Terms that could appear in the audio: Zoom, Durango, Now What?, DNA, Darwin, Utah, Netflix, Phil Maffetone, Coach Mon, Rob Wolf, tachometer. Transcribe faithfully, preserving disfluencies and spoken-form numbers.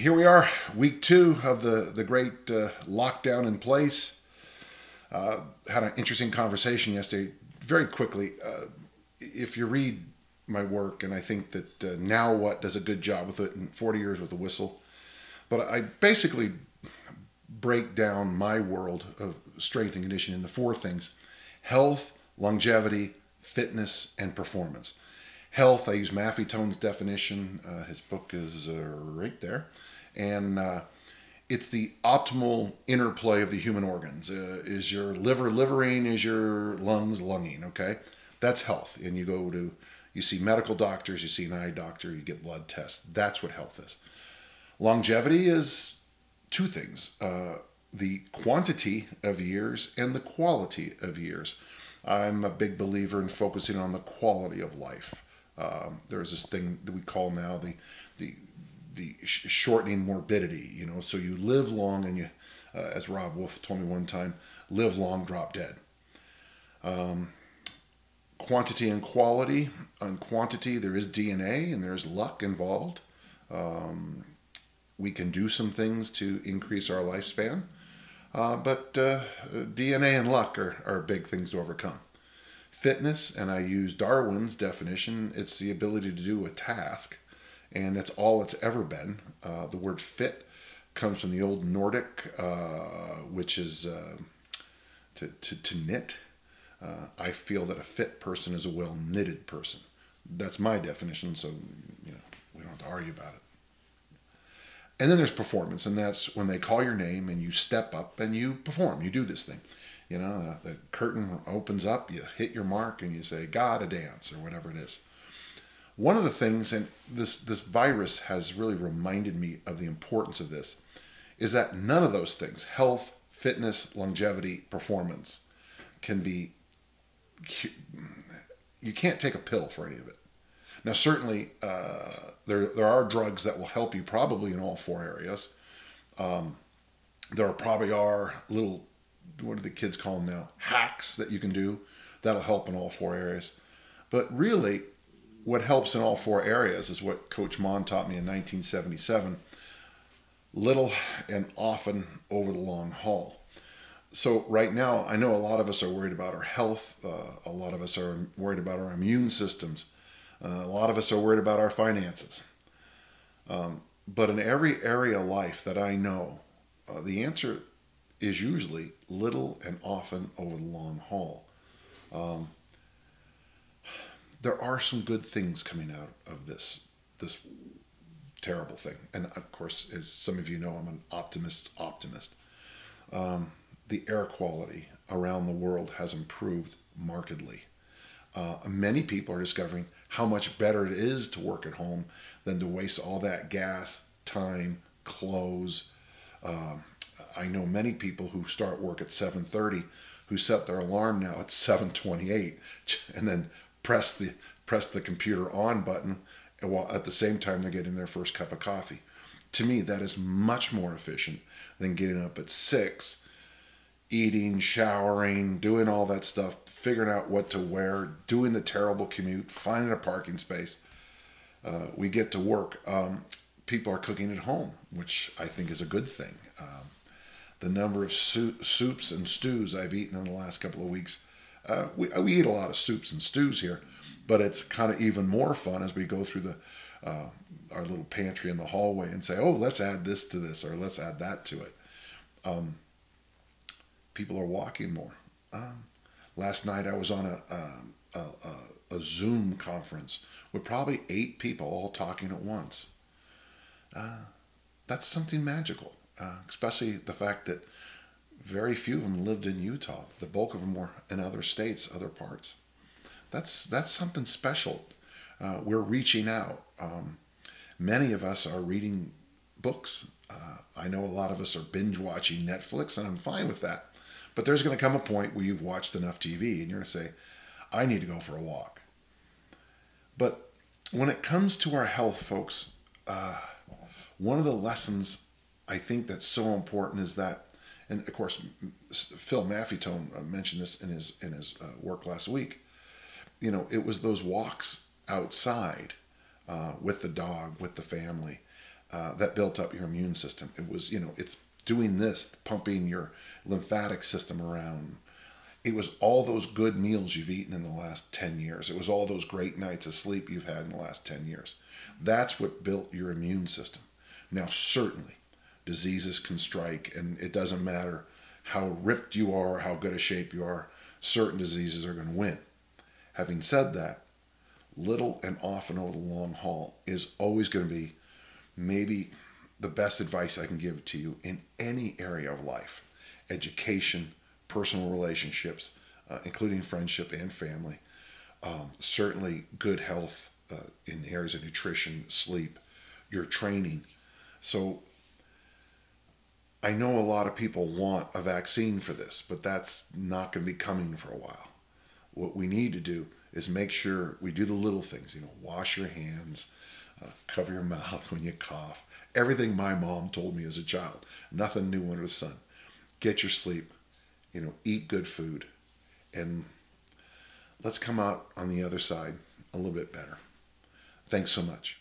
here we are, week two of the, the great uh, lockdown in place. Uh, had an interesting conversation yesterday. Very quickly, uh, if you read my work, and I think that uh, Now What? Does a good job with it, and forty years with a Whistle. But I basically break down my world of strength and conditioning into four things: health, longevity, fitness, and performance. Health, I use Maffetone's definition. Uh, his book is uh, right there. And uh, it's the optimal interplay of the human organs. Uh, is your liver livering? Is your lungs lunging? Okay, that's health. And you go to, you see medical doctors, you see an eye doctor, you get blood tests. That's what health is. Longevity is two things: uh, the quantity of years and the quality of years. I'm a big believer in focusing on the quality of life. Um, there's this thing that we call now the the the sh shortening morbidity. You know, so you live long, and you, uh, as Rob Wolf told me one time, live long, drop dead. Um, quantity and quality. On quantity, there is D N A and there's luck involved. Um, we can do some things to increase our lifespan. Uh, but uh, D N A and luck are, are big things to overcome. Fitness, and I use Darwin's definition, it's the ability to do a task, and that's all it's ever been. Uh, the word fit comes from the old Nordic, uh, which is uh, to, to, to knit. Uh, I feel that a fit person is a well-knitted person. That's my definition, so you know, we don't have to argue about it. And then there's performance, and that's when they call your name and you step up and you perform. You do this thing. You know, the, the curtain opens up, you hit your mark, and you say, "God, a dance," or whatever it is. One of the things, and this, this virus has really reminded me of the importance of this, is that none of those things, health, fitness, longevity, performance, can be, you can't take a pill for any of it. Now, certainly, uh, there, there are drugs that will help you probably in all four areas. Um, there probably are little, what do the kids call them now, hacks that you can do that'll help in all four areas. But really, what helps in all four areas is what Coach Mon taught me in nineteen seventy-seven, little and often over the long haul. So right now, I know a lot of us are worried about our health. Uh, a lot of us are worried about our immune systems. Uh, a lot of us are worried about our finances. Um, but in every area of life that I know, uh, the answer is usually little and often over the long haul. Um, there are some good things coming out of this, this terrible thing. And of course, as some of you know, I'm an optimist's optimist. Um, the air quality around the world has improved markedly. Uh, many people are discovering how much better it is to work at home than to waste all that gas, time, clothes. Uh, I know many people who start work at seven thirty who set their alarm now at seven twenty-eight and then press the, press the computer on button while at the same time they're getting their first cup of coffee. To me, that is much more efficient than getting up at six, eating, showering, doing all that stuff, figuring out what to wear, doing the terrible commute, finding a parking space. Uh, we get to work. Um, people are cooking at home, which I think is a good thing. Um, the number of soup, soups and stews I've eaten in the last couple of weeks, uh, we, we eat a lot of soups and stews here, but it's kind of even more fun as we go through the uh, our little pantry in the hallway and say, oh, let's add this to this, or let's add that to it. Um, people are walking more. Um, Last night I was on a, a, a, a Zoom conference with probably eight people all talking at once. Uh, that's something magical, uh, especially the fact that very few of them lived in Utah. The bulk of them were in other states, other parts. That's, that's something special. Uh, we're reaching out. Um, many of us are reading books. Uh, I know a lot of us are binge watching Netflix, and I'm fine with that. But there's going to come a point where you've watched enough T V and you're going to say, I need to go for a walk. But when it comes to our health, folks, uh, one of the lessons I think that's so important is that, and of course, Phil Maffetone mentioned this in his, in his uh, work last week, you know, it was those walks outside uh, with the dog, with the family, uh, that built up your immune system. It was, you know, it's doing this, pumping your lymphatic system around. It was all those good meals you've eaten in the last ten years. It was all those great nights of sleep you've had in the last ten years. That's what built your immune system. Now, certainly, diseases can strike, and it doesn't matter how ripped you are, how good a shape you are, certain diseases are going to win. Having said that, little and often over the long haul is always going to be maybe the best advice I can give to you in any area of life, education, personal relationships, uh, including friendship and family, um, certainly good health uh, in areas of nutrition, sleep, your training. So I know a lot of people want a vaccine for this, but that's not going to be coming for a while. What we need to do is make sure we do the little things, you know, wash your hands, uh, cover your mouth when you cough. Everything my mom told me as a child, nothing new under the sun. Get your sleep, you know, eat good food, and let's come out on the other side a little bit better. Thanks so much.